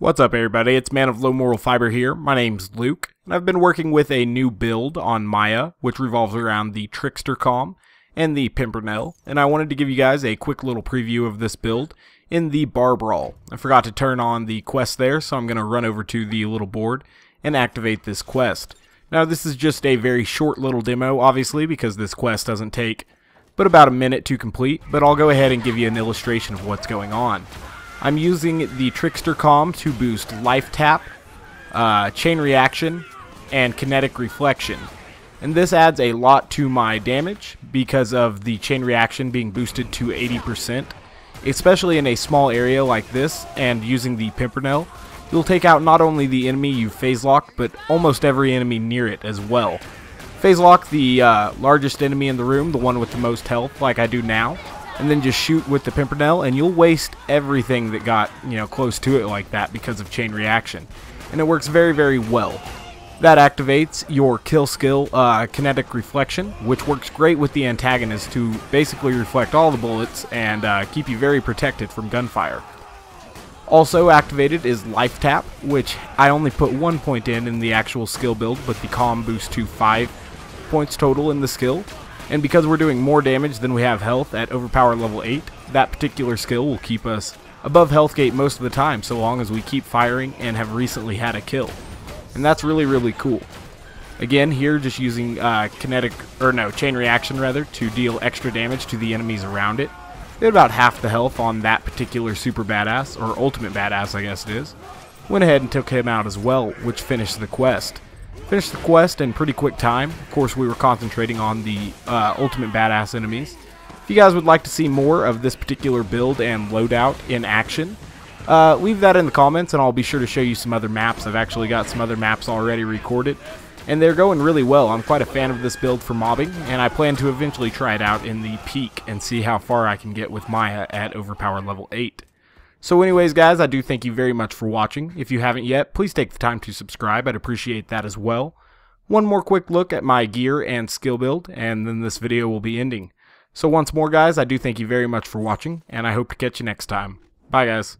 What's up everybody, it's Man of Low Moral Fiber here, my name's Luke, and I've been working with a new build on Maya, which revolves around the Trickster Com and the Pimpernel, and I wanted to give you guys a quick little preview of this build in the Bar Brawl. I forgot to turn on the quest there, so I'm going to run over to the little board and activate this quest. Now this is just a very short little demo, obviously, because this quest doesn't take but about a minute to complete, but I'll go ahead and give you an illustration of what's going on. I'm using the Trickster Com to boost Life Tap, Chain Reaction, and Kinetic Reflection. And this adds a lot to my damage because of the Chain Reaction being boosted to 80%, especially in a small area like this, and using the Pimpernel, you'll take out not only the enemy you Phase Lock, but almost every enemy near it as well. Phase Lock the largest enemy in the room, the one with the most health, like I do now, and then just shoot with the Pimpernel, and you'll waste everything that got, you know, close to it like that because of Chain Reaction. And it works very, very well. That activates your Kill Skill, Kinetic Reflection, which works great with the Antagonist to basically reflect all the bullets and keep you very protected from gunfire. Also activated is Life Tap, which I only put 1 point in the actual skill build, but the Calm boosts to 5 points total in the skill. And because we're doing more damage than we have health at Overpower level 8, that particular skill will keep us above Health Gate most of the time, so long as we keep firing and have recently had a kill. And that's really, really cool. Again, here just using Chain Reaction to deal extra damage to the enemies around it. They had about half the health on that particular Super Badass, or Ultimate Badass I guess it is. Went ahead and took him out as well, which finished the quest. Finished the quest in pretty quick time. Of course, we were concentrating on the Ultimate Badass enemies. If you guys would like to see more of this particular build and loadout in action, leave that in the comments and I'll be sure to show you some other maps. I've actually got some other maps already recorded, and they're going really well. I'm quite a fan of this build for mobbing, and I plan to eventually try it out in the peak and see how far I can get with Maya at Overpower level 8. So anyways guys, I do thank you very much for watching. If you haven't yet, please take the time to subscribe, I'd appreciate that as well. One more quick look at my gear and skill build, and then this video will be ending. So once more guys, I do thank you very much for watching, and I hope to catch you next time. Bye guys.